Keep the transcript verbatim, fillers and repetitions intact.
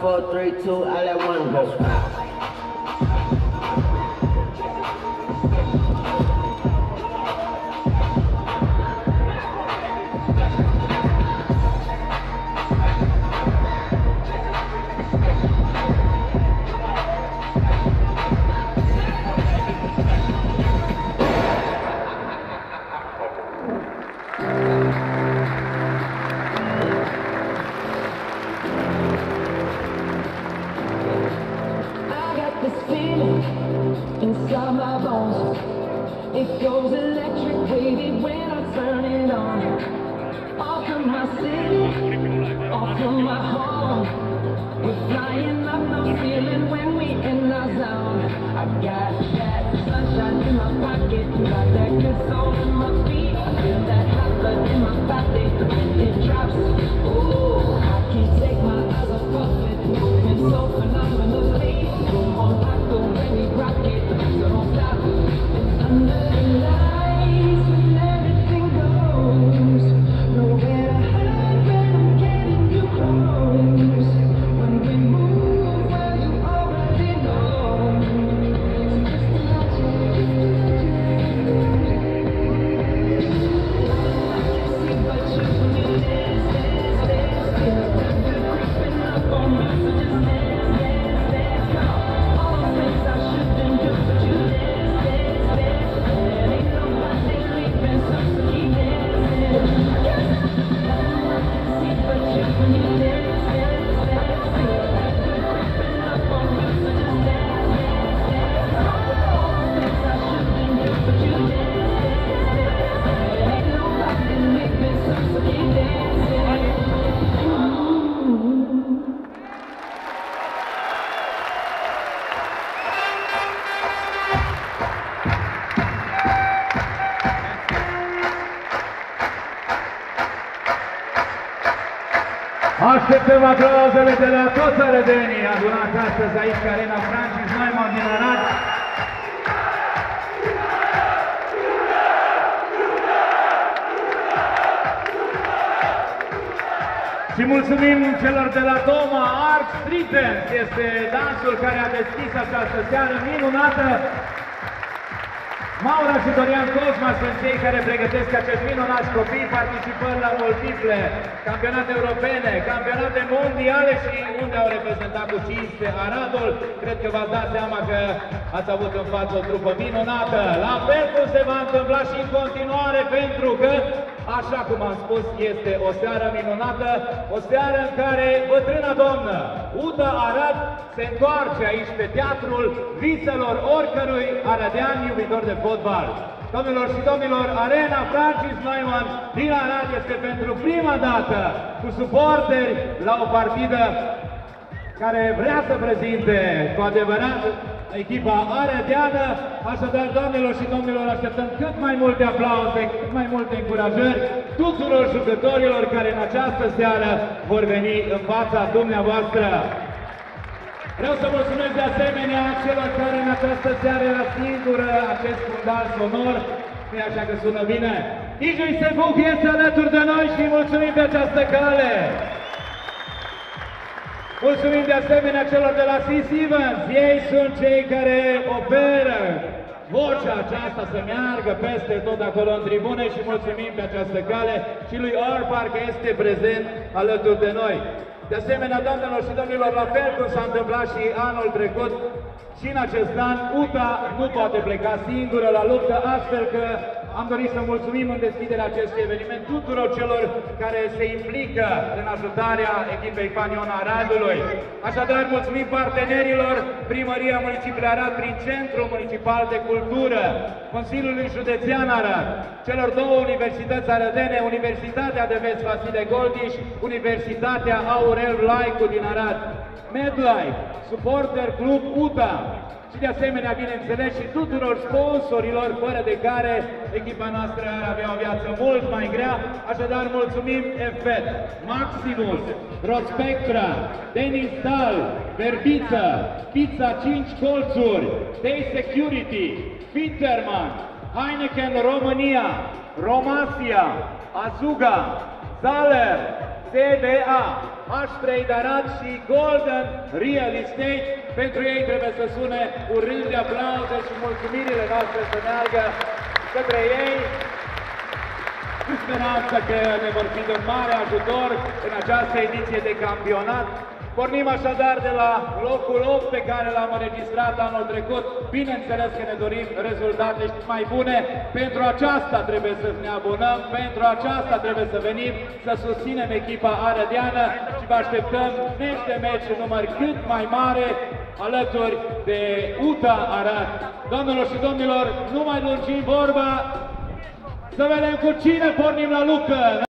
four, three, two, I let one go. Așteptăm aplauzele de la toți arădenii adunați astăzi aici, care e la Francis Neumann din Arad. Și mulțumim celor de la Doma Art, este dansul care a deschis această seară minunată. Maura și Dorian Cosma sunt cei care pregătesc acest minunat copii, participând la multiple campionate europene, campionate mondiale și unde au reprezentat cu cinste Aradul. Cred că v-ați dat seama că ați avut în față o trupă minunată. La fel cum se va întâmpla și în continuare, pentru că, așa cum am spus, este o seară minunată, o seară în care bătrâna doamnă U T A Arad se întoarce aici pe teatrul viselor oricărui aradean iubitor de fotbal. Domnilor și domnilor, arena Francis Neumann din Arad este pentru prima dată cu suporteri la o partidă care vrea să prezinte cu adevărat echipa arădeană. Așadar, doamnelor și domnilor, așteptăm cât mai multe aplauze, cât mai multe încurajări tuturor jucătorilor care în această seară vor veni în fața dumneavoastră. Vreau să mulțumesc de asemenea celor care în această seară era singură acest fundal sonor. Nu-i așa că sună bine? D J Sevuc este alături de noi și mulțumim pe această cale. Mulțumim de asemenea celor de la Sisivă. Ei sunt cei care operă vocea aceasta să meargă peste tot acolo în tribune și mulțumim pe această cale și lui Orbar că este prezent alături de noi. De asemenea, doamnelor și domnilor, la fel cum s-a întâmplat și anul trecut, și în acest an, U T A nu poate pleca singură la luptă, astfel că am dorit să mulțumim în deschiderea acestui eveniment tuturor celor care se implică în ajutarea echipei Panion Aradului. Așadar, mulțumim partenerilor Primăria Municipiului Arad prin Centrul Municipal de Cultură, Consiliului Județean Arad, celor două universități arădene, Universitatea de Vest de Goldiș, Universitatea Aurel Laicu din Arad, Medlife, Supporter Club U T A, și de asemenea, bineînțeles, și tuturor sponsorilor, fără de care echipa noastră ar avea o viață mult mai grea. Așadar, mulțumim E F E T, Maximus, Rospectra, Denizdal, Verbiță, Pizza cinci Colțuri, Day Security, Fiterman, Heineken România, Romasia, Azuga, Zaler, C B A, H trei Arad și Golden Real Estate. Pentru ei trebuie să sune urând de aplauze și mulțumirile noastre să meargă către ei, cu speranța că ne vor fi de un mare ajutor în această ediție de campionat. Pornim așadar de la locul opt pe care l-am înregistrat anul trecut. Bineînțeles că ne dorim rezultate mai bune. Pentru aceasta trebuie să ne abonăm, pentru aceasta trebuie să venim, să susținem echipa arădeană și vă așteptăm niște meci în număr cât mai mare alături de U T A Arad. Doamnelor și domnilor, nu mai lungim vorba, să vedem cu cine pornim la luptă!